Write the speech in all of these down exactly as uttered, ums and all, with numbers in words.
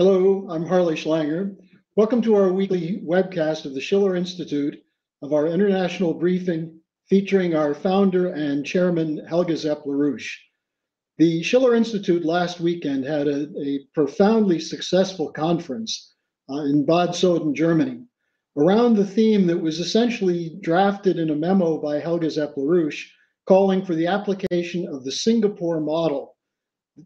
Hello, I'm Harley Schlanger. Welcome to our weekly webcast of the Schiller Institute of our international briefing featuring our founder and chairman, Helga Zepp-LaRouche. The Schiller Institute last weekend had a, a profoundly successful conference uh, in Bad Soden, Germany, around the theme that was essentially drafted in a memo by Helga Zepp-LaRouche calling for the application of the Singapore model.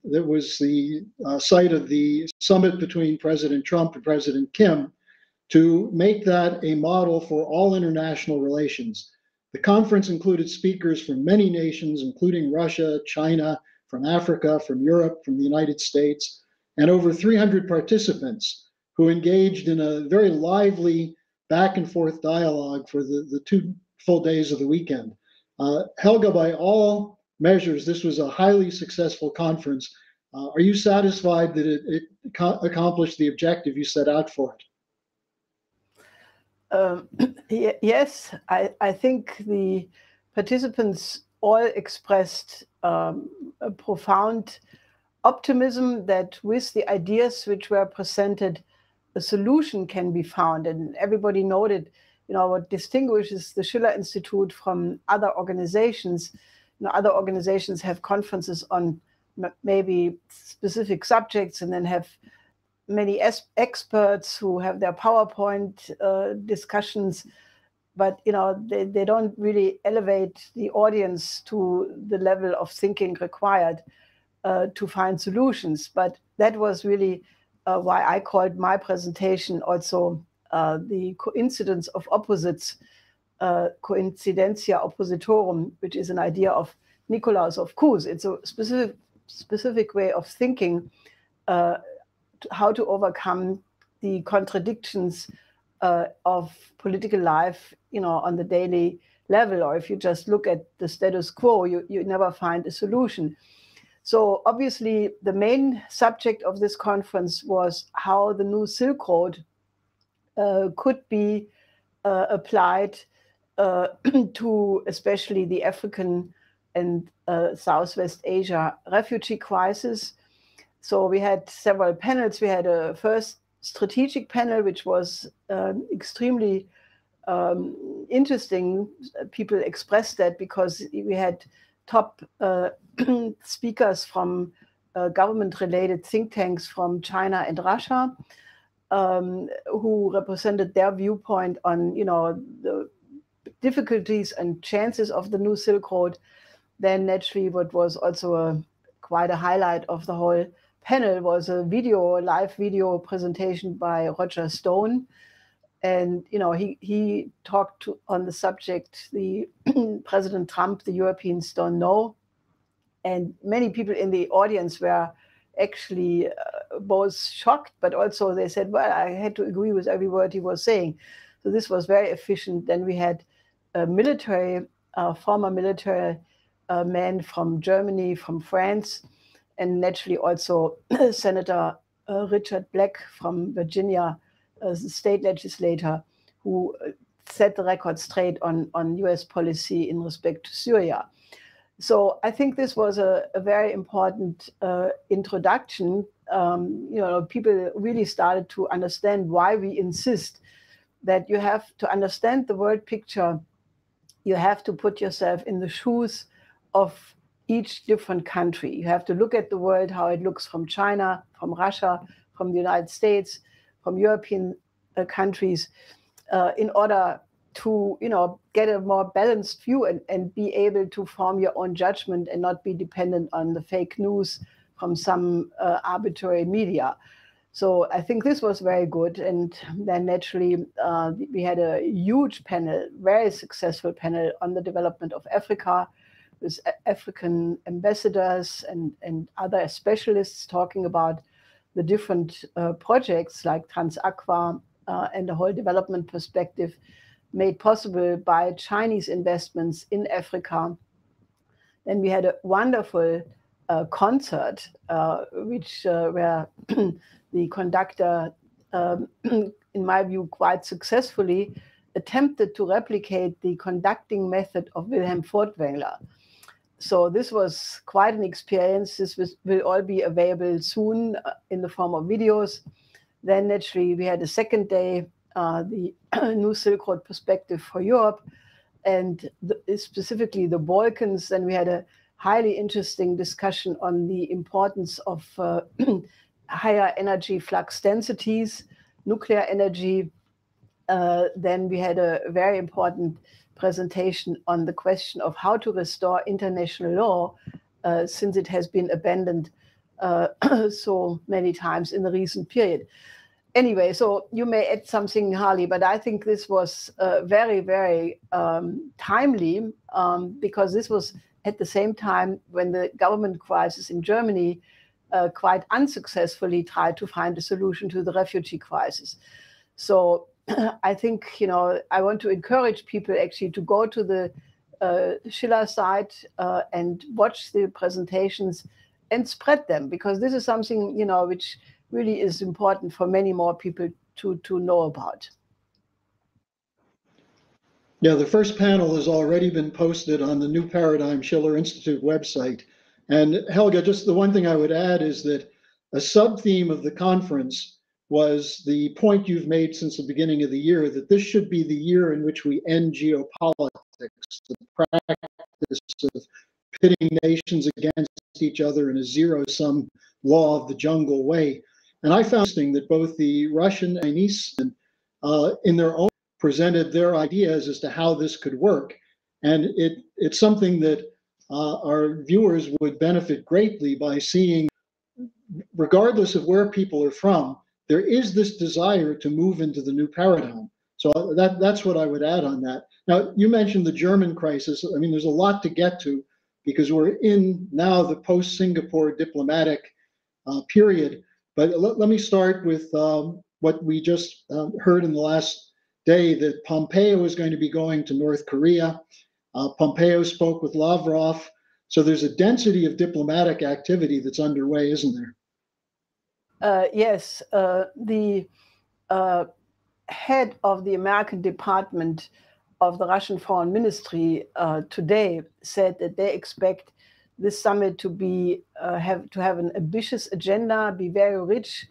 That was the uh, site of the summit between President Trump and President Kim to make that a model for all international relations. The conference included speakers from many nations, including Russia, China, from Africa, from Europe, from the United States, and over three hundred participants who engaged in a very lively back and forth dialogue for the, the two full days of the weekend. Uh, Helga, by all measures, this was a highly successful conference. Uh, are you satisfied that it, it accomplished the objective you set out for it? Um, yes, I, I think the participants all expressed um, a profound optimism that with the ideas which were presented, a solution can be found. And everybody noted, you know, what distinguishes the Schiller Institute from other organizations. You know, other organizations have conferences on m maybe specific subjects and then have many experts who have their PowerPoint uh, discussions, but you know they, they don't really elevate the audience to the level of thinking required uh, to find solutions. But that was really uh, why I called my presentation also uh, the coincidence of opposites. Uh, coincidentia oppositorum, which is an idea of Nicolaus of Cusa. It's a specific, specific way of thinking uh, how to overcome the contradictions uh, of political life, you know, on the daily level. Or if you just look at the status quo, you, you never find a solution. So obviously the main subject of this conference was how the New Silk Road uh, could be uh, applied Uh, to especially the African and uh, Southwest Asia refugee crisis. So we had several panels. We had a first strategic panel, which was uh, extremely um, interesting. People expressed that because we had top uh, speakers from uh, government-related think tanks from China and Russia, um, who represented their viewpoint on, you know, the difficulties and chances of the New Silk Road. Then naturally what was also a, quite a highlight of the whole panel was a video, a live video presentation by Roger Stone. And, you know, he, he talked to, on the subject, the President Trump, the Europeans don't know. And many people in the audience were actually uh, both shocked, but also they said, well, I had to agree with every word he was saying. So this was very efficient. Then we had a military, uh, former military uh, man from Germany, from France, and naturally also Senator uh, Richard Black from Virginia, uh, state legislator, who set the record straight on, on U S policy in respect to Syria. So I think this was a, a very important uh, introduction. Um, you know, people really started to understand why we insist that you have to understand the world picture. You have to put yourself in the shoes of each different country. You have to look at the world, how it looks from China, from Russia, from the United States, from European uh, countries, uh, in order to, you know, get a more balanced view and, and be able to form your own judgment and not be dependent on the fake news from some uh, arbitrary media. So I think this was very good. And then naturally, uh, we had a huge panel, very successful panel on the development of Africa with African ambassadors and, and other specialists talking about the different uh, projects like TransAqua uh, and the whole development perspective made possible by Chinese investments in Africa. Then we had a wonderful uh, concert, uh, which uh, were the conductor, um, in my view, quite successfully attempted to replicate the conducting method of Wilhelm Furtwängler. So this was quite an experience. This was, will all be available soon in the form of videos. Then naturally we had a second day, uh, the New Silk Road perspective for Europe, and the, specifically the Balkans. Then we had a highly interesting discussion on the importance of uh, higher energy flux densities, nuclear energy. Uh, then we had a very important presentation on the question of how to restore international law, uh, since it has been abandoned uh, so many times in the recent period. Anyway, so you may add something, Harley, but I think this was uh, very, very um, timely, um, because this was at the same time when the government crisis in Germany uh, quite unsuccessfully tried to find a solution to the refugee crisis. So I think, you know, I want to encourage people actually to go to the uh, Schiller site uh, and watch the presentations and spread them, because this is something, you know, which really is important for many more people to, to know about. Yeah, the first panel has already been posted on the New Paradigm Schiller Institute website. And Helga, just the one thing I would add is that a sub-theme of the conference was the point you've made since the beginning of the year, that this should be the year in which we end geopolitics, the practice of pitting nations against each other in a zero-sum law of the jungle way. And I found interesting that both the Russian and Chinese uh, in their own presented their ideas as to how this could work. And it, it's something that uh, our viewers would benefit greatly by seeing, regardless of where people are from, there is this desire to move into the new paradigm. So that, that's what I would add on that. Now, you mentioned the German crisis. I mean, there's a lot to get to because we're in now the post-Singapore diplomatic uh, period. But let, let me start with um, what we just um, heard in the last day, that Pompeo is going to be going to North Korea. Uh, Pompeo spoke with Lavrov. So there's a density of diplomatic activity that's underway, isn't there? Uh, yes, uh, the uh, head of the American department of the Russian Foreign Ministry uh, today said that they expect this summit to be uh, have to have an ambitious agenda, be very rich,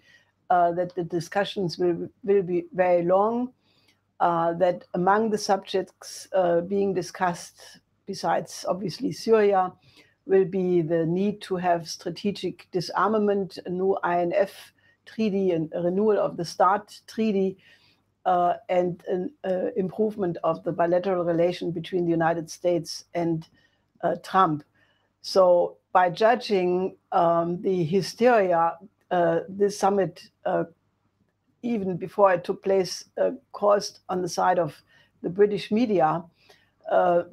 uh, that the discussions will will be very long, uh, that among the subjects uh, being discussed, besides obviously Syria, will be the need to have strategic disarmament, a new I N F treaty, and a renewal of the START treaty, uh, and an uh, improvement of the bilateral relation between the United States and uh, Trump. So by judging um, the hysteria, uh, this summit, uh, even before it took place, uh, caused on the side of the British media, Uh,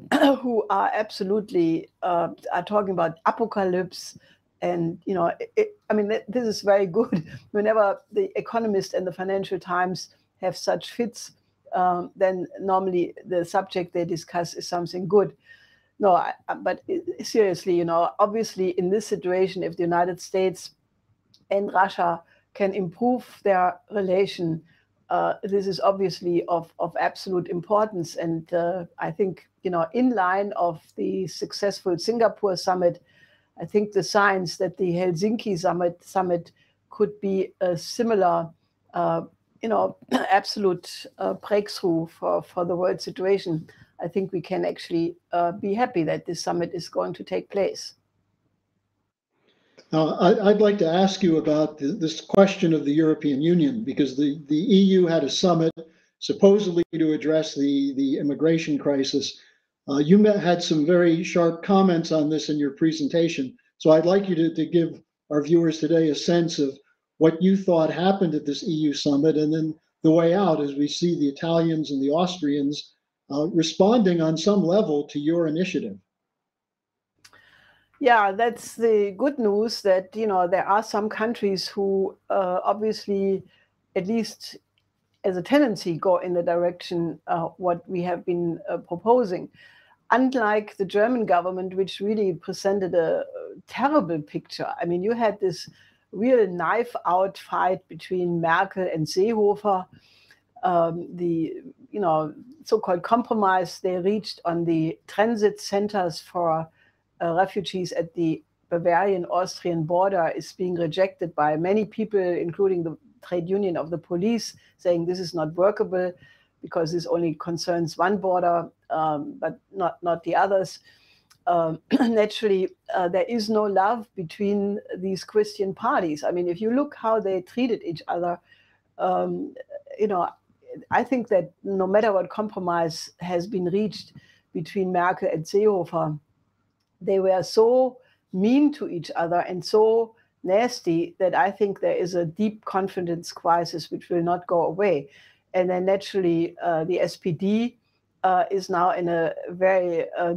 who are absolutely uh, are talking about apocalypse, and you know, it, I mean, this is very good. Whenever the Economist and the Financial Times have such fits, um, then normally the subject they discuss is something good. No, I, but seriously, you know, obviously in this situation, if the United States and Russia can improve their relation, Uh, this is obviously of, of absolute importance. And uh, I think, you know, in line of the successful Singapore summit, I think the signs that the Helsinki summit summit could be a similar, uh, you know, absolute uh, breakthrough for, for the world situation. I think we can actually uh, be happy that this summit is going to take place. Now, uh, I'd like to ask you about the, this question of the European Union, because the, the E U had a summit supposedly to address the, the immigration crisis. Uh, you had some very sharp comments on this in your presentation. So I'd like you to, to give our viewers today a sense of what you thought happened at this E U summit, and then the way out as we see the Italians and the Austrians uh, responding on some level to your initiative. Yeah, that's the good news, that, you know, there are some countries who uh, obviously, at least as a tendency, go in the direction uh, what we have been uh, proposing. Unlike the German government, which really presented a terrible picture. I mean, you had this real knife-out fight between Merkel and Seehofer. Um, the, you know, so-called compromise they reached on the transit centers for Uh, refugees at the Bavarian-Austrian border is being rejected by many people, including the trade union of the police, saying this is not workable because this only concerns one border, um, but not, not the others. Um, naturally, uh, there is no love between these Christian parties. I mean, if you look how they treated each other, um, you know, I think that no matter what compromise has been reached between Merkel and Seehofer, they were so mean to each other and so nasty that I think there is a deep confidence crisis which will not go away. And then naturally, uh, the S P D uh, is now in a very uh,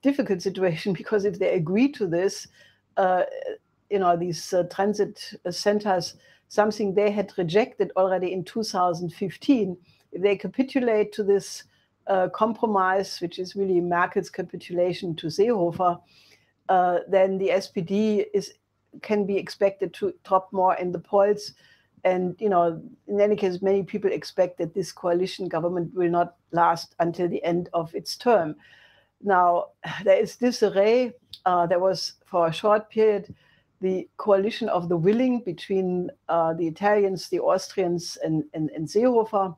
difficult situation, because if they agree to this, uh, you know, these uh, transit centers, something they had rejected already in two thousand fifteen, if they capitulate to this uh, compromise, which is really Merkel's capitulation to Seehofer, uh, then the S P D is can be expected to drop more in the polls. And, you know, in any case, many people expect that this coalition government will not last until the end of its term. Now, there is disarray. Uh, there was, for a short period, the coalition of the willing between uh, the Italians, the Austrians, and, and, and Seehofer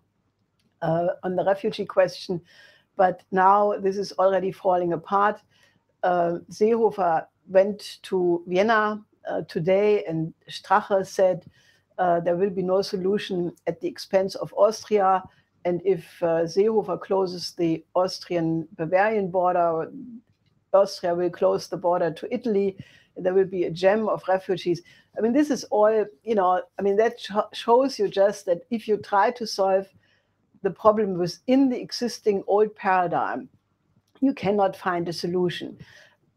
uh, on the refugee question. But now this is already falling apart. Uh, Seehofer went to Vienna uh, today, and Strache said, Uh, there will be no solution at the expense of Austria. And if uh, Seehofer closes the Austrian-Bavarian border, Austria will close the border to Italy. And there will be a jam of refugees. I mean, this is all, you know, I mean, that sh shows you just that if you try to solve the problem within the existing old paradigm, you cannot find a solution.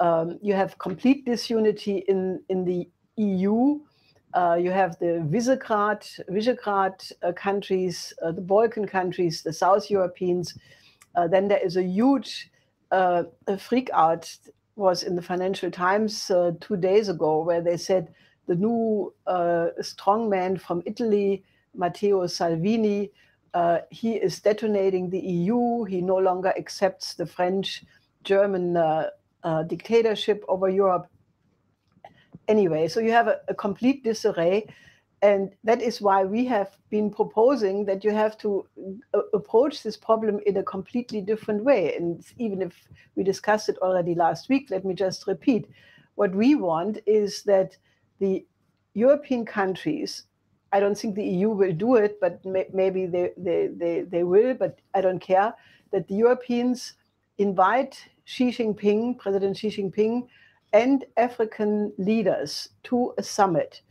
Um, you have complete disunity in, in the E U. Uh, you have the Visegrad, Visegrad uh, countries, uh, the Balkan countries, the South Europeans. Uh, then there is a huge uh, a freak out, was in the Financial Times uh, two days ago, where they said the new uh, strongman from Italy, Matteo Salvini, uh, he is detonating the E U. He no longer accepts the French-German uh, uh, dictatorship over Europe. Anyway, so you have a, a complete disarray, and that is why we have been proposing that you have to uh, approach this problem in a completely different way. And even if we discussed it already last week, let me just repeat. What we want is that the European countries, I don't think the E U will do it, but may, maybe they, they, they, they will, but I don't care, that the Europeans invite Xi Jinping, President Xi Jinping, and African leaders to a summit,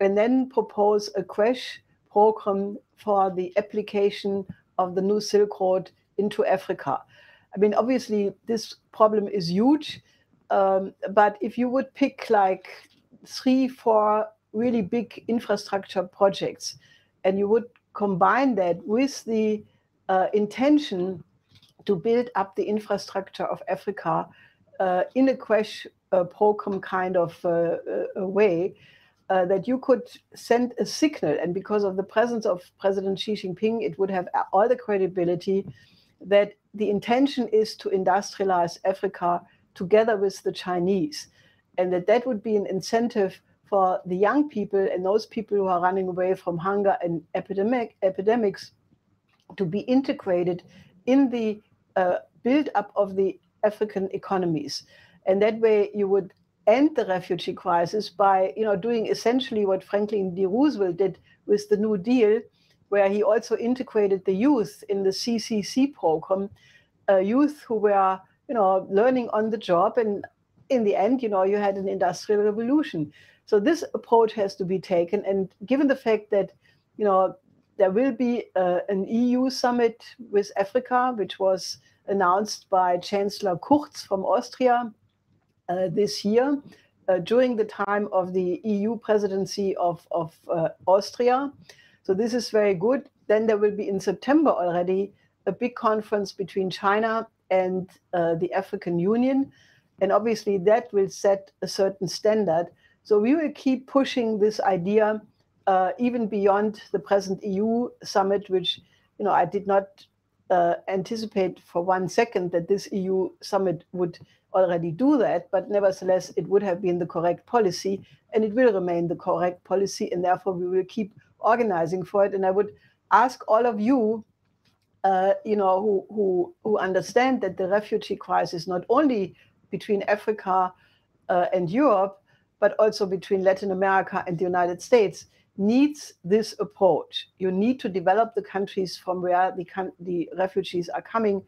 and then propose a crash program for the application of the New Silk Road into Africa. I mean, obviously, this problem is huge, um, but if you would pick like three, four really big infrastructure projects, and you would combine that with the uh, intention to build up the infrastructure of Africa uh, in a crash a program kind of uh, a way, uh, that you could send a signal. And because of the presence of President Xi Jinping, it would have all the credibility that the intention is to industrialize Africa together with the Chinese, and that that would be an incentive for the young people and those people who are running away from hunger and epidemic, epidemics to be integrated in the uh, build-up of the African economies. And that way you would end the refugee crisis by, you know, doing essentially what Franklin D. Roosevelt did with the New Deal, where he also integrated the youth in the C C C program, uh, youth who were, you know, learning on the job. And in the end, you know, you had an industrial revolution. So this approach has to be taken. And given the fact that, you know, there will be uh, an E U summit with Africa, which was announced by Chancellor Kurz from Austria, Uh, this year, uh, during the time of the E U presidency of, of uh, Austria. So this is very good. Then there will be in September already a big conference between China and uh, the African Union. And obviously that will set a certain standard. So we will keep pushing this idea uh, even beyond the present E U summit, which, you know, I did not uh, anticipate for one second that this E U summit would already do that, but nevertheless, it would have been the correct policy, and it will remain the correct policy, and therefore we will keep organizing for it. And I would ask all of you, uh, you know, who, who, who understand that the refugee crisis, not only between Africa uh, and Europe, but also between Latin America and the United States, needs this approach. You need to develop the countries from where the, the refugees are coming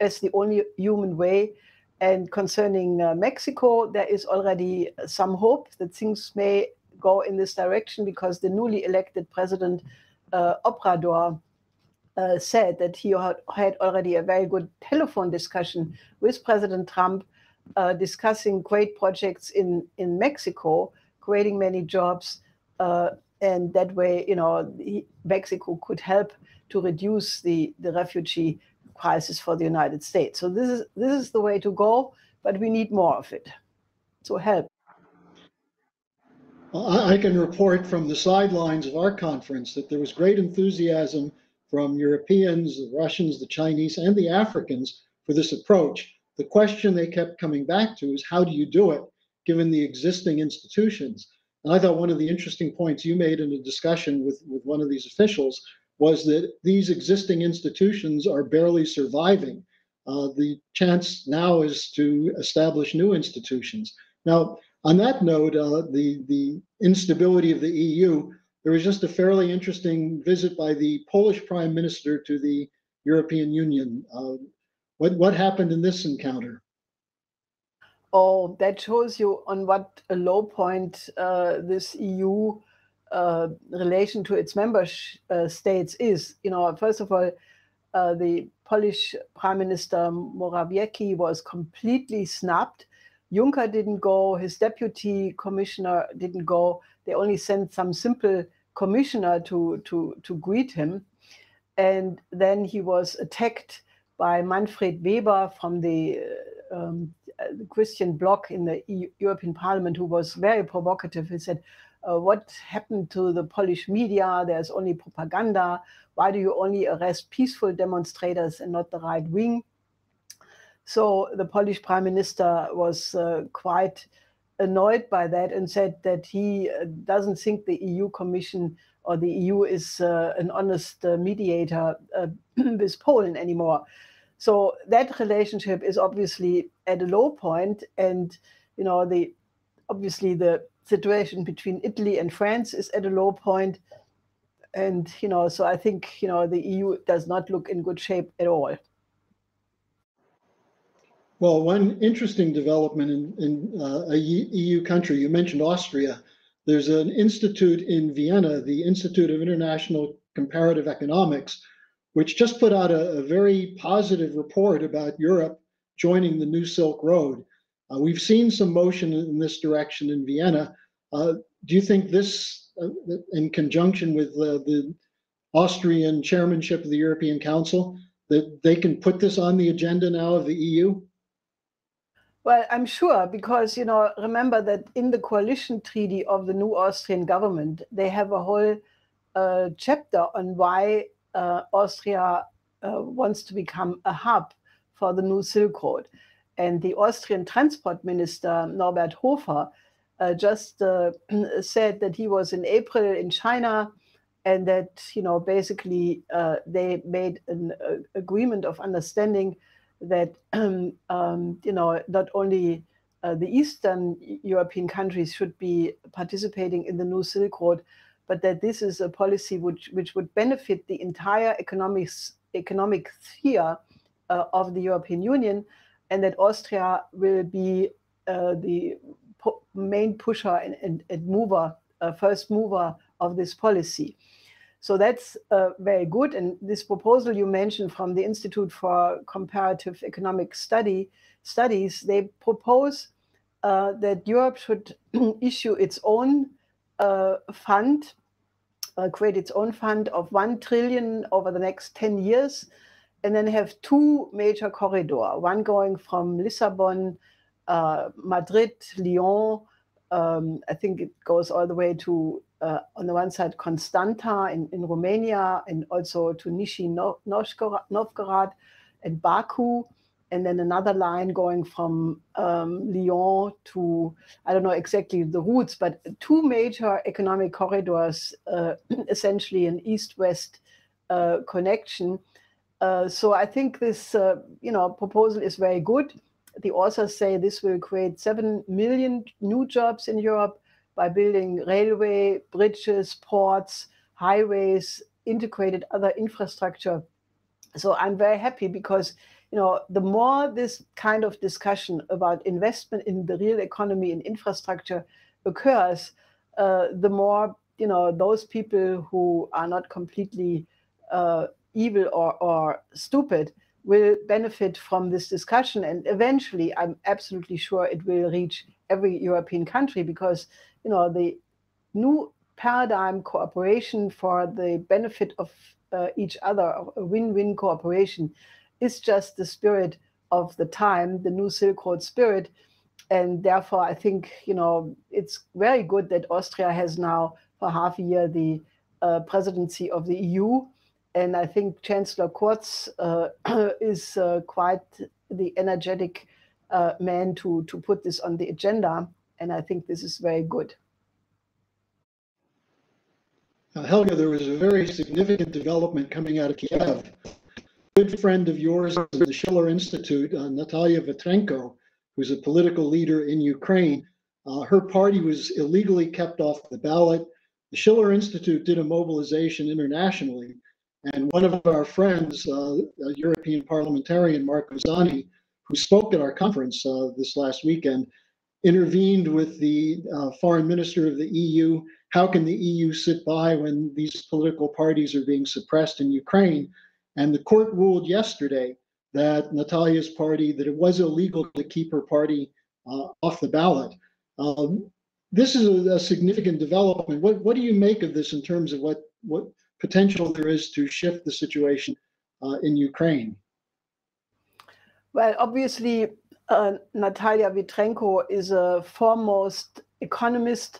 as the only human way. And concerning uh, Mexico, there is already some hope that things may go in this direction, because the newly elected president, uh, Obrador, uh, said that he had already a very good telephone discussion with President Trump, uh, discussing great projects in, in Mexico, creating many jobs, uh, and that way, you know, he, Mexico could help to reduce the, the refugee crisis for the United States. So this is, this is the way to go, but we need more of it. So help. I can report from the sidelines of our conference that there was great enthusiasm from Europeans, the Russians, the Chinese, and the Africans for this approach. The question they kept coming back to is, how do you do it, given the existing institutions? And I thought one of the interesting points you made in a discussion with, with one of these officials was that these existing institutions are barely surviving. Uh, the chance now is to establish new institutions. Now, on that note, uh, the, the instability of the E U, there was just a fairly interesting visit by the Polish Prime Minister to the European Union. Uh, what, what happened in this encounter? Oh, that shows you on what a low point uh, this E U Uh, relation to its member uh, states is. You know, first of all, uh, the Polish Prime Minister Morawiecki was completely snubbed. Juncker didn't go, his deputy commissioner didn't go. They only sent some simple commissioner to, to, to greet him. And then he was attacked by Manfred Weber from the um, Christian bloc in the E U, European Parliament, who was very provocative. He said, Uh, what happened to the Polish media? There's only propaganda. Why do you only arrest peaceful demonstrators and not the right wing? So the Polish Prime Minister was uh, quite annoyed by that and said that he doesn't think the E U Commission or the E U is uh, an honest uh, mediator uh, with Poland anymore. So that relationship is obviously at a low point, and you know, the obviously the situation between Italy and France is at a low point, and you know, so I think you know the E U does not look in good shape at all. Well, one interesting development in, in uh, a E U country, you mentioned Austria. There's an institute in Vienna, the Institute of International Comparative Economics, which just put out a, a very positive report about Europe joining the New Silk Road. Uh, we've seen some motion in this direction in Vienna. Uh, do you think this, uh, in conjunction with uh, the Austrian chairmanship of the European Council, that they can put this on the agenda now of the E U? Well, I'm sure, because, you know, remember that in the coalition treaty of the new Austrian government, they have a whole uh, chapter on why uh, Austria uh, wants to become a hub for the New Silk Road. And the Austrian transport minister, Norbert Hofer, uh, just uh, said that he was in April in China, and that, you know, basically uh, they made an uh, agreement of understanding that, um, um, you know, not only uh, the Eastern European countries should be participating in the New Silk Road, but that this is a policy which, which would benefit the entire economics, economic sphere uh, of the European Union, and that Austria will be uh, the main pusher and, and, and mover, uh, first mover of this policy. So that's uh, very good. And this proposal you mentioned from the Institute for Comparative Economic Study, Studies, they propose uh, that Europe should issue its own uh, fund, uh, create its own fund of one trillion dollars over the next ten years, and then have two major corridors, one going from Lisbon, uh, Madrid, Lyon, um, I think it goes all the way to, uh, on the one side, Constanta in, in Romania, and also to Nizhny Novgorod and Baku, and then another line going from um, Lyon to, I don't know exactly the routes, but two major economic corridors, uh, essentially an east-west uh, connection. Uh, so I think this, uh, you know, proposal is very good. The authors say this will create seven million new jobs in Europe by building railway, bridges, ports, highways, integrated other infrastructure. So I'm very happy because, you know, the more this kind of discussion about investment in the real economy and infrastructure occurs, uh, the more, you know, those people who are not completely uh, evil or, or stupid will benefit from this discussion. And eventually, I'm absolutely sure it will reach every European country because, you know, the new paradigm cooperation for the benefit of Uh, each other, a win-win cooperation, is just the spirit of the time, the New Silk Road spirit. And therefore, I think, you know, it's very good that Austria has now for half a year the uh, presidency of the E U. And I think Chancellor Kurz uh, is uh, quite the energetic uh, man to, to put this on the agenda. And I think this is very good. Now, Helga, there was a very significant development coming out of Kiev. A good friend of yours at the Schiller Institute, uh, Natalia Vitrenko, who's a political leader in Ukraine, uh, her party was illegally kept off the ballot. The Schiller Institute did a mobilization internationally, and one of our friends, uh, a European parliamentarian, Mark Vazani, who spoke at our conference uh, this last weekend, intervened with the uh, foreign minister of the E U. How can the E U sit by when these political parties are being suppressed in Ukraine? And the court ruled yesterday that Natalia's party, that it was illegal to keep her party uh, off the ballot. Um, this is a, a significant development. What, what do you make of this in terms of what, what potential there is to shift the situation uh, in Ukraine? Well, obviously, Uh, Natalia Vitrenko is a foremost economist.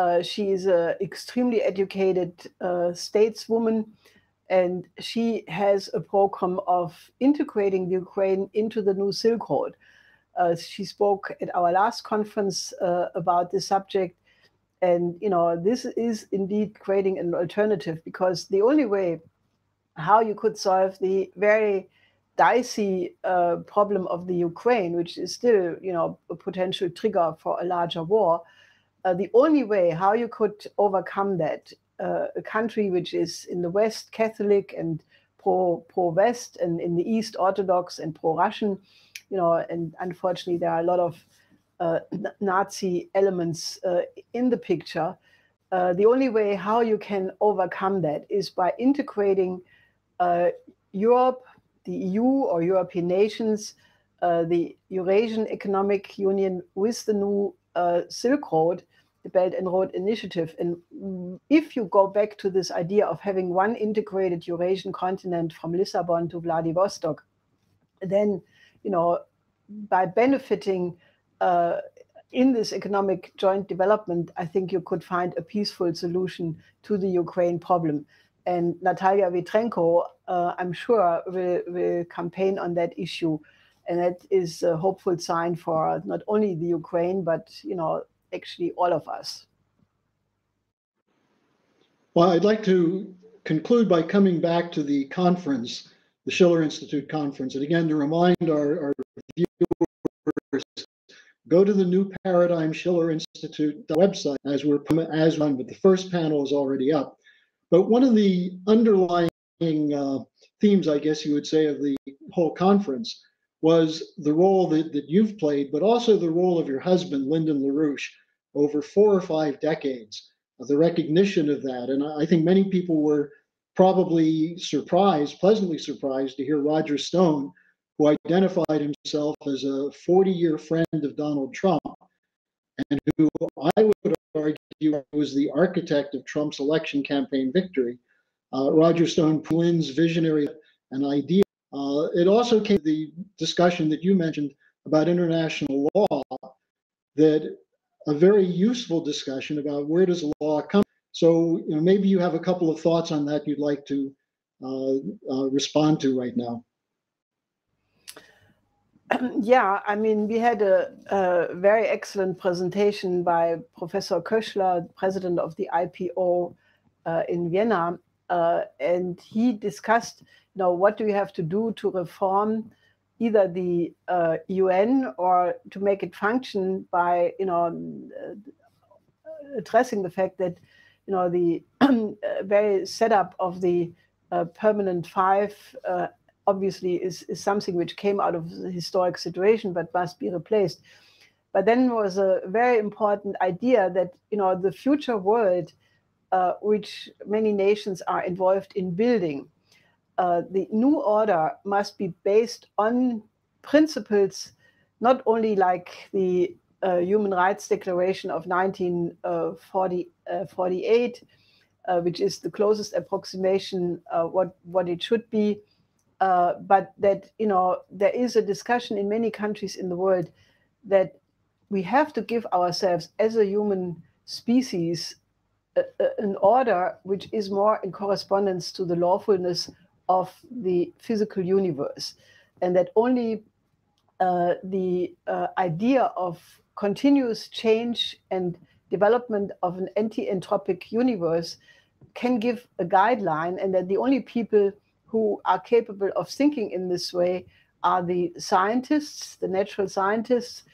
Uh, she is an extremely educated uh, stateswoman, and she has a program of integrating Ukraine into the New Silk Road. Uh, she spoke at our last conference uh, about this subject, and you know this is indeed creating an alternative, because the only way how you could solve the very dicey uh, problem of the Ukraine, which is still, you know, a potential trigger for a larger war. Uh, the only way how you could overcome that, uh, a country which is in the West Catholic and pro, pro-West, and in the East Orthodox and pro-Russian, you know, and unfortunately there are a lot of uh, Nazi elements uh, in the picture. Uh, the only way how you can overcome that is by integrating uh, Europe, the E U or European nations, uh, the Eurasian Economic Union with the new uh, Silk Road, the Belt and Road Initiative. And if you go back to this idea of having one integrated Eurasian continent from Lisbon to Vladivostok, then, you know, by benefiting uh, in this economic joint development, I think you could find a peaceful solution to the Ukraine problem. And Natalia Vitrenko, uh, I'm sure, will, will campaign on that issue. And that is a hopeful sign for not only the Ukraine, but, you know, actually all of us. Well, I'd like to conclude by coming back to the conference, the Schiller Institute conference. And again, to remind our, our viewers, go to the New Paradigm Schiller Institute website as we're as one, but the first panel is already up. But one of the underlying uh, themes, I guess you would say, of the whole conference was the role that, that you've played, but also the role of your husband, Lyndon LaRouche, over four or five decades, the recognition of that. And I think many people were probably surprised, pleasantly surprised, to hear Roger Stone, who identified himself as a forty-year friend of Donald Trump, and who I would argue was the architect of Trump's election campaign victory. Uh, Roger Stone Poulin's visionary and idea. Uh, it also came to the discussion that you mentioned about international law, that a very useful discussion about where does law come. So you know, maybe you have a couple of thoughts on that you'd like to uh, uh, respond to right now. Yeah, I mean, we had a, a very excellent presentation by Professor Kochler, president of the I P O uh, in Vienna, uh, and he discussed, you know, what do you have to do to reform either the uh, U N or to make it function by, you know, addressing the fact that, you know, the very setup of the uh, Permanent Five uh, obviously is, is something which came out of the historic situation, but must be replaced. But then was a very important idea that, you know, the future world, uh, which many nations are involved in building, uh, the new order must be based on principles, not only like the uh, Human Rights Declaration of nineteen forty-eight, uh, which is the closest approximation uh, what, what it should be, Uh, but that, you know, there is a discussion in many countries in the world that we have to give ourselves as a human species a, a, an order which is more in correspondence to the lawfulness of the physical universe, and that only uh, the uh, idea of continuous change and development of an anti-entropic universe can give a guideline, and that the only people who are capable of thinking in this way are the scientists, the natural scientists,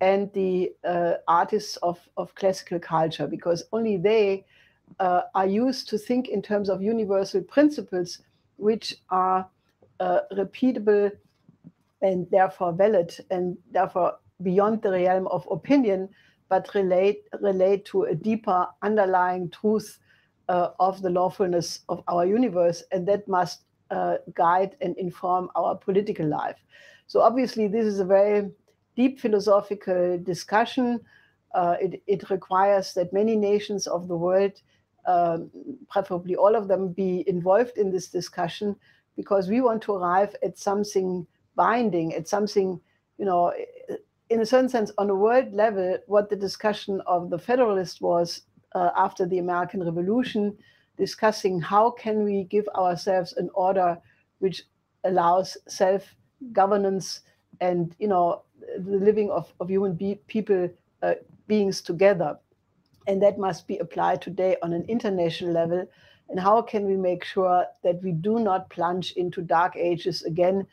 and the uh, artists of, of classical culture, because only they uh, are used to think in terms of universal principles, which are uh, repeatable and therefore valid, and therefore beyond the realm of opinion, but relate, relate to a deeper underlying truth uh, of the lawfulness of our universe, and that must Uh, guide and inform our political life. So obviously this is a very deep philosophical discussion. Uh, it, it requires that many nations of the world, um, preferably all of them, be involved in this discussion, because we want to arrive at something binding, at something, you know, in a certain sense, on a world level, what the discussion of the Federalists was uh, after the American Revolution, discussing how can we give ourselves an order which allows self-governance and, you know, the living of, of human be people, uh, beings together. And that must be applied today on an international level. And how can we make sure that we do not plunge into dark ages again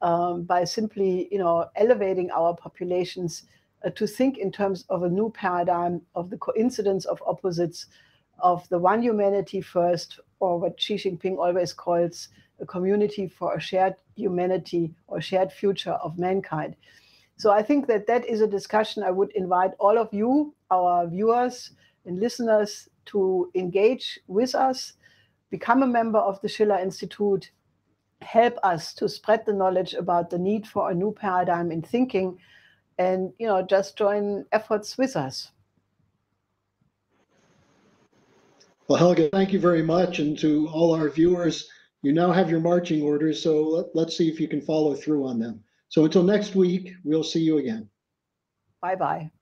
um, by simply, you know, elevating our populations uh, to think in terms of a new paradigm of the coincidence of opposites, of the one humanity first, or what Xi Jinping always calls a community for a shared humanity or shared future of mankind. So I think that that is a discussion I would invite all of you, our viewers and listeners, to engage with us, become a member of the Schiller Institute, help us to spread the knowledge about the need for a new paradigm in thinking, and, you know, just join efforts with us. Well, Helga, thank you very much. And to all our viewers, you now have your marching orders, so let, let's see if you can follow through on them. So until next week, we'll see you again. Bye-bye.